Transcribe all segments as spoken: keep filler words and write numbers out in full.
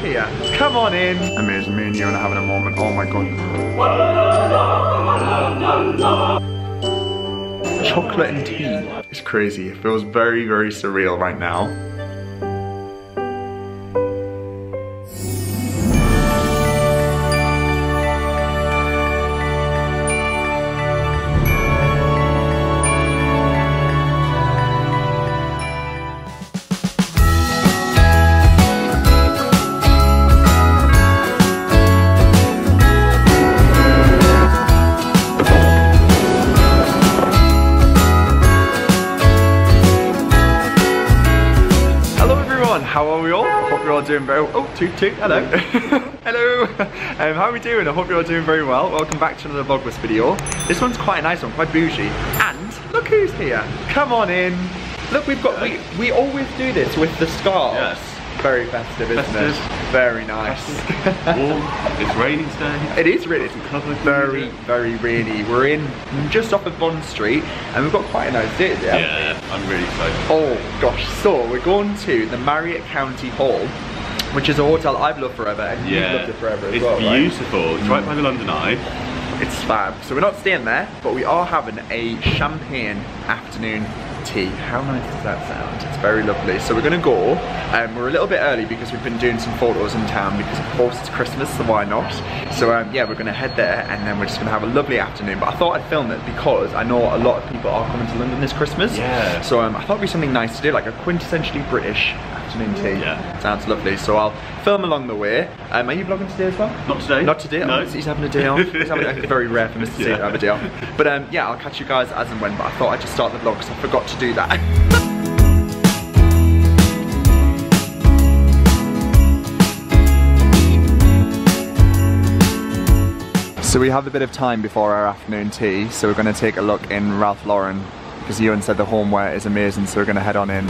here. Come on in. Amazing, me and you are having a moment. Oh my God. Chocolate and tea. It's crazy. It feels very, very surreal right now. How are we all? I hope you're all doing very well. Oh, toot toot, hello. Hello. Um, how are we doing? I hope you're all doing very well. Welcome back to another Vlogmas video. This one's quite a nice one, quite bougie. And look who's here. Come on in. Look, we've got, we, we always do this with the scarves. Yes. Very festive, isn't festive. It? Very nice. Warm. It's raining today. It is really, it's very, very rainy. We're in just off of Bond Street and we've got quite a nice day there. Yeah. I'm really excited. Oh gosh, so we're going to the Marriott County Hall, which is a hotel I've loved forever and yeah, you've loved it forever as it's well. It's beautiful, right? It's right by the London Eye. It's fab. So we're not staying there, but we are having a champagne afternoon tea. How nice does that sound? It's very lovely. So we're gonna go, and um, we're a little bit early because we've been doing some photos in town because of course it's Christmas, so why not? So um, yeah, we're gonna head there and then we're just gonna have a lovely afternoon. But I thought I'd film it because I know a lot of people are coming to London this Christmas. Yeah. So um, I thought it'd be something nice to do, like a quintessentially British afternoon tea. Yeah. Sounds lovely. So I'll film along the way. Um, are you vlogging today as well? Not today. Not today. No. Oh, he's having a day off. He's having a, very rare for Mister C to have a day off. But um, yeah, I'll catch you guys as and when. But I thought I'd just start the vlog because I forgot to do that. So we have a bit of time before our afternoon tea, so we're going to take a look in Ralph Lauren because Ewan said the homeware is amazing, so we're going to head on in.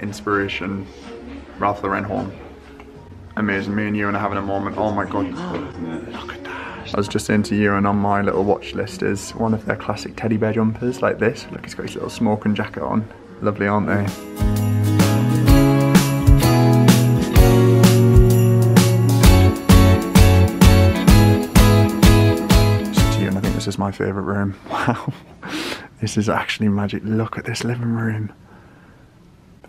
Inspiration, Ralph Lauren home. Amazing, me and Ewan are having a moment. Oh my God, look at that. I was just saying to Ewan, on my little watch list is one of their classic teddy bear jumpers like this. Look, he's got his little smoking jacket on. Lovely, aren't they? This is my favourite room. Wow, this is actually magic. Look at this living room.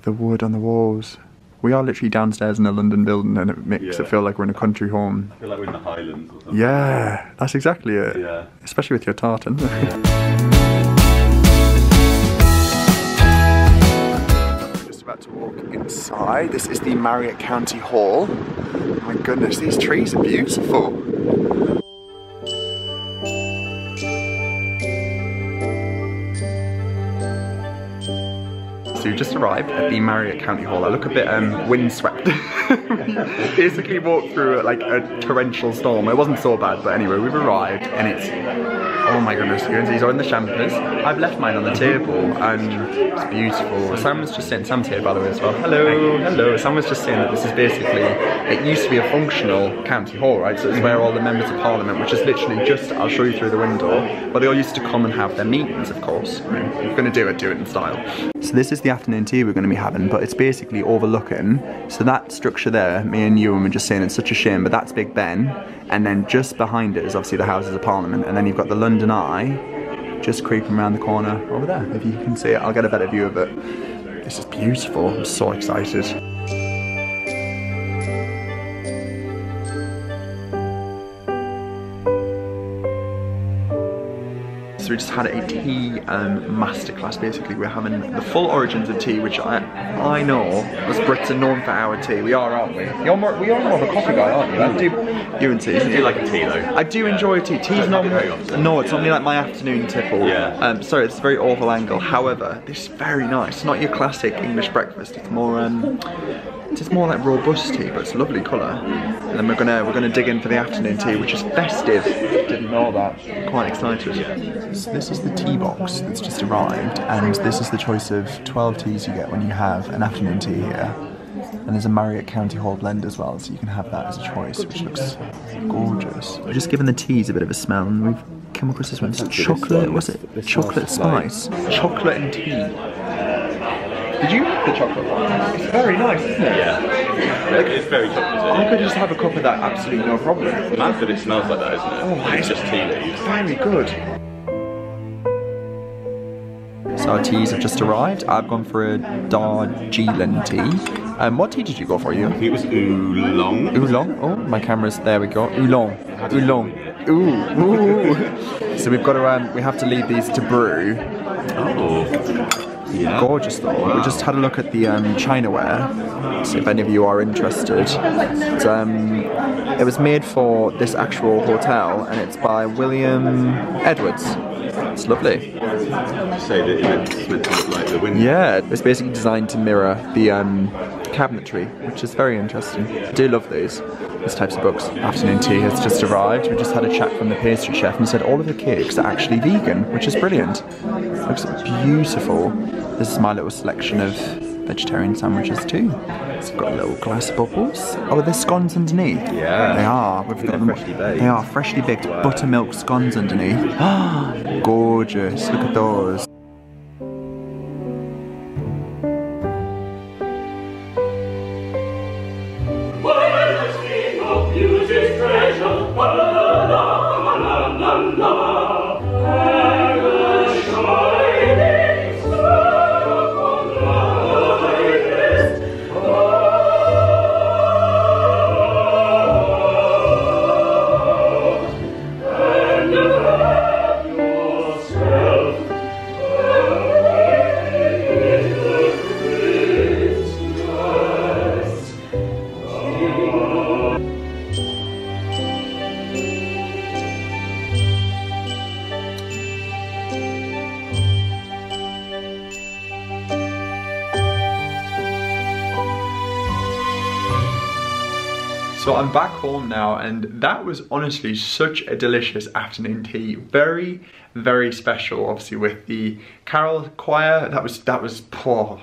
The wood on the walls. We are literally downstairs in a London building and it makes yeah. it feel like we're in a country home. I feel like we're in the Highlands or something. Yeah, that's exactly it. Yeah. Especially with your tartan. Yeah. We're just about to walk inside. This is the Marriott County Hall. Oh my goodness, these trees are beautiful. So we just arrived at the Marriott County Hall. I look a bit um, windswept. Basically walked through like a torrential storm. It wasn't so bad, but anyway, we've arrived and it's, oh my goodness, these are in the champers. I've left mine on the table and it's beautiful. Sam was just saying, Sam's here by the way as well. Hello, hello. Sam was just saying that this is basically, it used to be a functional county hall, right? So it's where all the members of parliament, which is literally just, I'll show you through the window, but they all used to come and have their meetings, of course. I mean, if you're gonna do it, do it in style. So this is the afternoon tea we're going to be having, but it's basically overlooking, so that structure there, me and Ewan were just saying it's such a shame, but that's Big Ben, and then just behind it is obviously the Houses of Parliament, and then you've got the London Eye just creeping around the corner over there. If you can see it, I'll get a better view of it. This is beautiful, I'm so excited. So we just had a tea um, masterclass basically. We're having the full origins of tea, which I I know us Brits are known for our tea. We are, aren't we? You're more, we are more of a coffee guy, aren't you? I do, you and tea. You do like a tea though. I do yeah. enjoy a tea. Tea's normally, no, it's yeah. normally like my afternoon tipple. Yeah. Um, sorry, it's a very awful angle. However, this is very nice. It's not your classic English breakfast. It's more, um, It's just more like robusty, but it's a lovely colour. And then we're gonna we're gonna dig in for the afternoon tea, which is festive. Didn't know that. I'm quite excited. So this is the tea box that's just arrived, and this is the choice of twelve teas you get when you have an afternoon tea here. And there's a Marriott County Hall blend as well, so you can have that as a choice, which looks gorgeous. We're just giving the teas a bit of a smell, and we've come across this one. It's chocolate, was it? Chocolate spice. Chocolate and tea. Did you make the chocolate one? It's very nice, isn't it? Yeah. Like, it's very chocolatey. You could just have a cup of that, absolutely no problem. Mad that it smells like that, isn't it? Oh, it's just tea leaves. Very good. So our teas have just arrived. I've gone for a Darjeeling tea. Um, what tea did you go for, you? It was Oolong. Oolong? Oh, my camera's, there we go. Oolong. Oolong. Ooh. Ooh. So we've got to, um, we have to leave these to brew. Oh. Yeah. Gorgeous though. Wow. We just had a look at the um, Chinaware, so if any of you are interested. But, um, it was made for this actual hotel, and it's by William Edwards. It's lovely. Say that it's meant to look like the window. Yeah, it's basically designed to mirror the um, cabinetry, which is very interesting. I do love these, these types of books. Afternoon tea has just arrived. We just had a chat from the pastry chef and said all of the cakes are actually vegan, which is brilliant. It looks beautiful. This is my little selection of vegetarian sandwiches too. It's got little glass bubbles. Oh, are there scones underneath? Yeah. They are. We've got them. Freshly baked. They are freshly baked. Wow. Buttermilk scones underneath. Ah, gorgeous. Look at those. So I'm back home now, and that was honestly such a delicious afternoon tea. Very, very special, obviously, with the carol choir. That was, that was poor.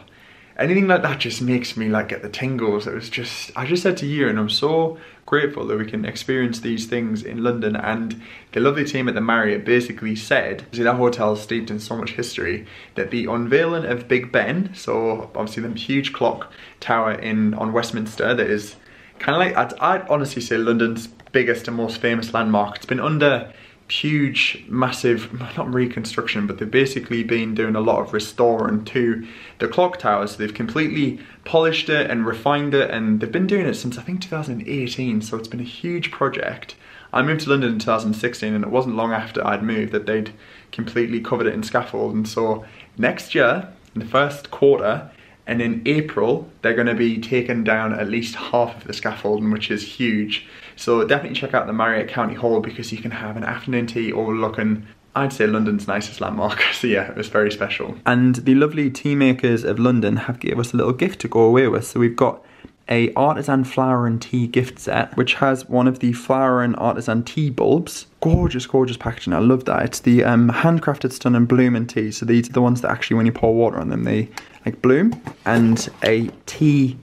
Anything like that just makes me like get the tingles. It was just, I just said to you, and I'm so grateful that we can experience these things in London. And the lovely team at the Marriott basically said, see, that hotel is steeped in so much history, that the unveiling of Big Ben, so obviously the huge clock tower in on Westminster that is kind of like, I'd, I'd honestly say London's biggest and most famous landmark. It's been under huge, massive, not reconstruction, but they've basically been doing a lot of restoring to the clock towers. So they've completely polished it and refined it, and they've been doing it since I think two thousand eighteen, so it's been a huge project. I moved to London in two thousand sixteen, and it wasn't long after I'd moved that they'd completely covered it in scaffold. And so next year, in the first quarter, and in April, they're going to be taking down at least half of the scaffolding, which is huge. So definitely check out the Marriott County Hall, because you can have an afternoon tea overlooking, I'd say, London's nicest landmark. So yeah, it was very special. And the lovely tea makers of London have given us a little gift to go away with. So we've got a artisan flower and tea gift set, which has one of the flower and artisan tea bulbs. Gorgeous, gorgeous packaging. I love that. It's the um, handcrafted stun and bloom and tea. So these are the ones that actually, when you pour water on them, they like bloom. And a tea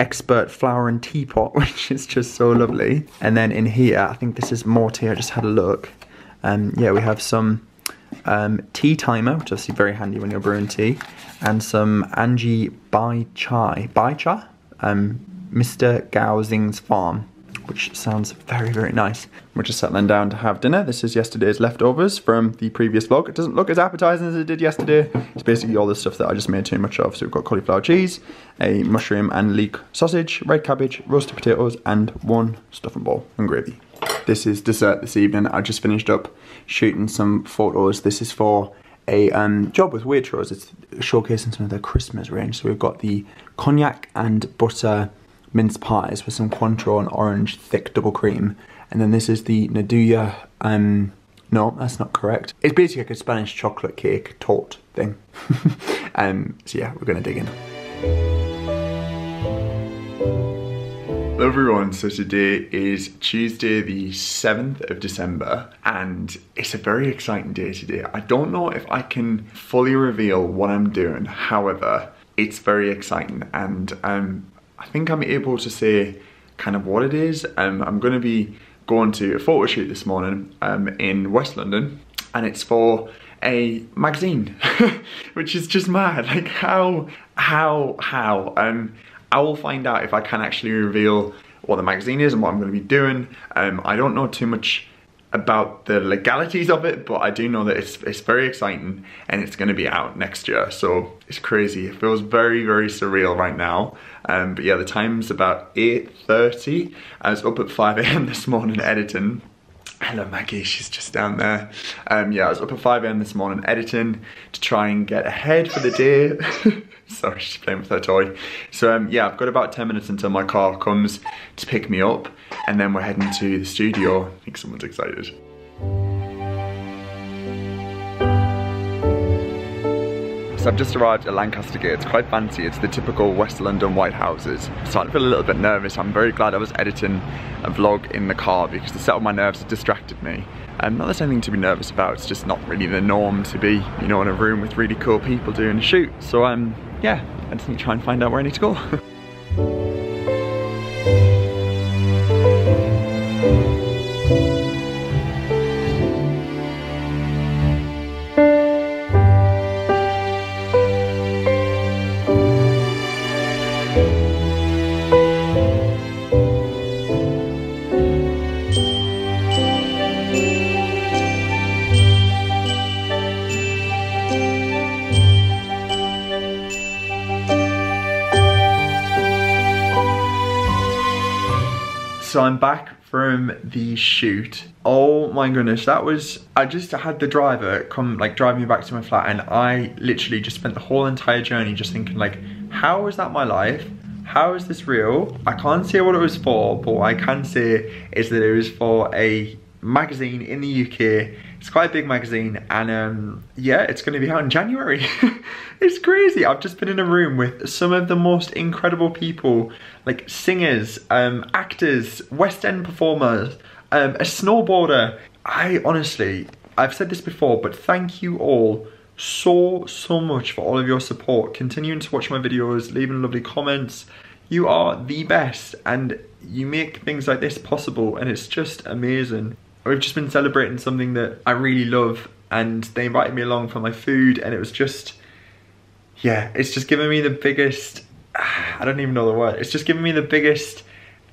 expert flower and teapot, which is just so lovely. And then in here, I think this is more tea. I just had a look. Um, yeah, we have some um, tea timer, which is obviously very handy when you're brewing tea, and some Angie Bai Chai. Bai Chai? Um, Mister Gowsing's farm, which sounds very, very nice. We're just settling down to have dinner. This is yesterday's leftovers from the previous vlog. It doesn't look as appetizing as it did yesterday. It's basically all the stuff that I just made too much of. So we've got cauliflower cheese, a mushroom and leek sausage, red cabbage, roasted potatoes, and one stuffing ball and gravy. This is dessert this evening. I just finished up shooting some photos. This is for a um, job with Waitrose. It's showcasing some of their Christmas range. So we've got the cognac and butter mince pies with some Cointreau and orange thick double cream. And then this is the Naduya, um, no, that's not correct. It's basically like a Spanish chocolate cake torte thing. um, so yeah, we're gonna dig in. Hello everyone, so today is Tuesday the seventh of December and it's a very exciting day today. I don't know if I can fully reveal what I'm doing, however, it's very exciting and um, I think I'm able to say kind of what it is. Um, I'm going to be going to a photo shoot this morning um, in West London and it's for a magazine, which is just mad, like how, how, how. Um, I will find out if I can actually reveal what the magazine is and what I'm going to be doing. Um, I don't know too much about the legalities of it, but I do know that it's, it's very exciting and it's going to be out next year. So it's crazy. It feels very, very surreal right now. Um, but yeah, the time's about eight thirty. I was up at five A M this morning editing. Hello Maggie, she's just down there. Um, yeah, I was up at five A M this morning editing to try and get ahead for the day. Sorry, she's playing with her toy. So um, yeah, I've got about ten minutes until my car comes to pick me up and then we're heading to the studio. I think someone's excited. So I've just arrived at Lancaster Gate. It's quite fancy. It's the typical West London white houses. I'm starting to feel a little bit nervous. I'm very glad I was editing a vlog in the car because the set of my nerves distracted me. Um, not there's anything to be nervous about, it's just not really the norm to be, you know, in a room with really cool people doing a shoot. So um, yeah, I just need to try and find out where I need to go. So I'm back from the shoot. Oh my goodness, that was, I just had the driver come, like, drive me back to my flat and I literally just spent the whole entire journey just thinking, like, how is that my life? How is this real? I can't say what it was for, but what I can say is that it was for a magazine in the U K. It's quite a big magazine and um, yeah, it's gonna be out in January. It's crazy. I've just been in a room with some of the most incredible people, like singers, um, actors, West End performers, um, a snowboarder. I honestly, I've said this before, but thank you all so, so much for all of your support. Continuing to watch my videos, leaving lovely comments. You are the best and you make things like this possible and it's just amazing. We've just been celebrating something that I really love and they invited me along for my food and it was just, yeah, it's just given me the biggest, I don't even know the word, it's just given me the biggest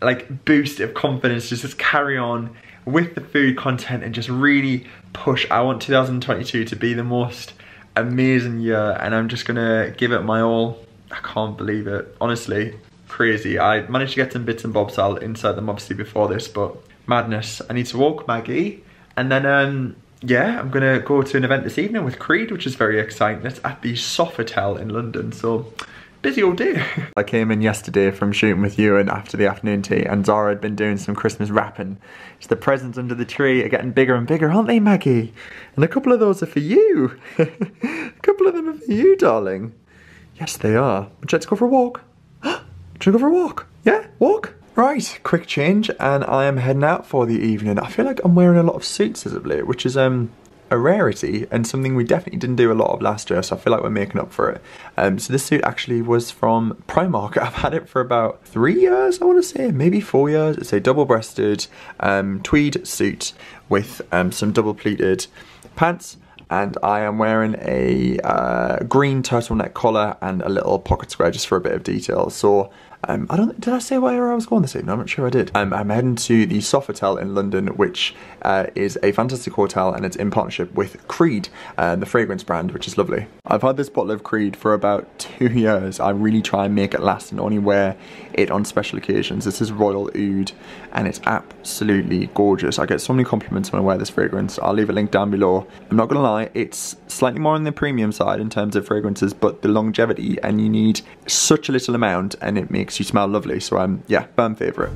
like boost of confidence just to carry on with the food content and just really push. I want two thousand twenty-two to be the most amazing year and I'm just gonna give it my all. I can't believe it, honestly. Crazy. I managed to get some bits and bobs, I'll insert them obviously before this, but madness. I need to walk Maggie and then um yeah, I'm gonna go to an event this evening with Creed, which is very exciting. It's at the Sofitel in London, so busy all day. I came in yesterday from shooting with Ewan after the afternoon tea and Zara had been doing some Christmas wrapping. So the presents under the tree are getting bigger and bigger, aren't they, Maggie? And a couple of those are for you. A couple of them are for you, darling. Yes, they are. But let's go for a walk. Should we go for a walk? Yeah, walk. Right, quick change and I am heading out for the evening. I feel like I'm wearing a lot of suits as of late, which is um, a rarity and something we definitely didn't do a lot of last year, so I feel like we're making up for it. Um, so this suit actually was from Primark. I've had it for about three years, I want to say, maybe four years. It's a double-breasted um, tweed suit with um, some double-pleated pants. And I am wearing a uh, green turtleneck collar and a little pocket square just for a bit of detail. So, um, I don't, did I say where I was going this evening? I'm not sure I did. Um, I'm heading to the Sofitel in London, which uh, is a fantastic hotel and it's in partnership with Creed, uh, the fragrance brand, which is lovely. I've had this bottle of Creed for about two years. I really try and make it last and only wear it on special occasions. This is Royal Oud and it's absolutely gorgeous. I get so many compliments when I wear this fragrance. I'll leave a link down below. I'm not gonna lie, it's slightly more on the premium side in terms of fragrances, but the longevity, and you need such a little amount and it makes you smell lovely. So um, yeah, firm favourite.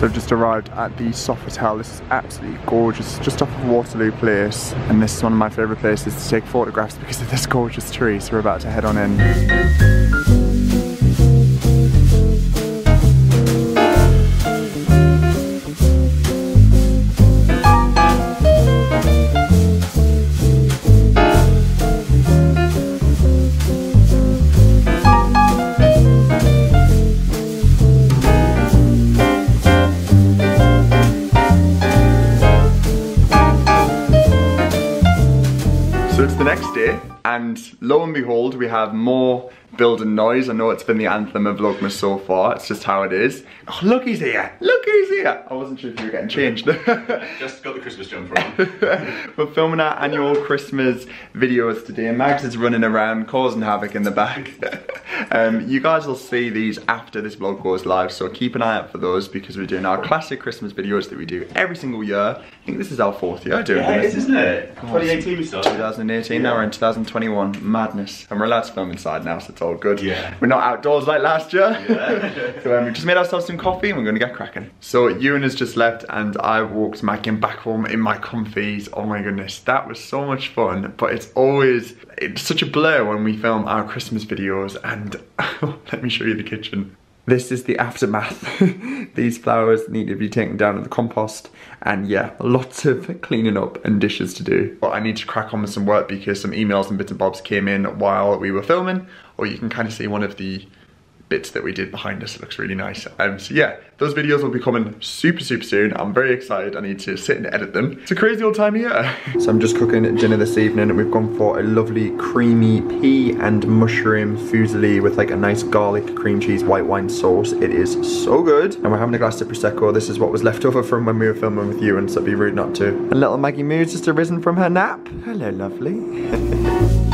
So just arrived at the Sofitel. This is absolutely gorgeous, just off of Waterloo Place, and this is one of my favourite places to take photographs because of this gorgeous tree, so we're about to head on in. And lo and behold, we have more building noise. I know it's been the anthem of Vlogmas so far. It's just how it is. Oh, look, he's here. Look, he's here. I wasn't sure if you were getting changed. Just got the Christmas jumper on. We're filming our annual Christmas videos today. Mags is running around, causing havoc in the back. Um, you guys will see these after this vlog goes live, so keep an eye out for those because we're doing our classic Christmas videos that we do every single year. I think this is our fourth year doing yeah, this. It is, isn't it? twenty eighteen we started. twenty eighteen, yeah. Now we're in two thousand twenty-one. Madness. And we're allowed to film inside now, so it's all good. Yeah. We're not outdoors like last year. Yeah. So um, we just made ourselves some coffee and we're going to get cracking. So Ewan has just left and I walked Mackin back home in my comfies. Oh my goodness, that was so much fun, but it's always it's such a blur when we film our Christmas videos. And let me show you the kitchen. This is the aftermath. These flowers need to be taken down to the compost, and yeah, lots of cleaning up and dishes to do. But I need to crack on with some work because some emails and bits and bobs came in while we were filming, or you can kind of see one of the bits that we did behind us. It looks really nice. Um, so yeah, those videos will be coming super, super soon. I'm very excited. I need to sit and edit them. It's a crazy old time here. So I'm just cooking dinner this evening. We've gone for a lovely creamy pea and mushroom fusilli with like a nice garlic cream cheese white wine sauce. It is so good. And we're having a glass of Prosecco. This is what was left over from when we were filming with you, and so it'd be rude not to. And little Maggie Moo's just arisen from her nap. Hello, lovely.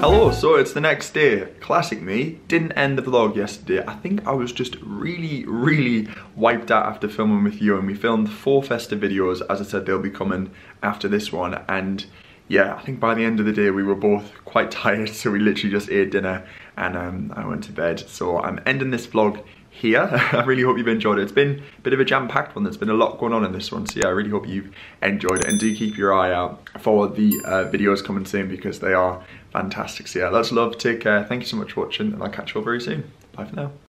Hello, so it's the next day. Classic me, didn't end the vlog yesterday. I think I was just really, really wiped out after filming with you, and we filmed four festive videos. As I said, they'll be coming after this one, and yeah, I think by the end of the day we were both quite tired, so we literally just ate dinner and um, I went to bed. So I'm ending this vlog here. I really hope you've enjoyed it. It's been a bit of a jam-packed one. There's been a lot going on in this one, so yeah, I really hope you've enjoyed it, and do keep your eye out for the uh, videos coming soon because they are fantastic. So yeah, lots of love, take care, thank you so much for watching, and I'll catch you all very soon. Bye for now.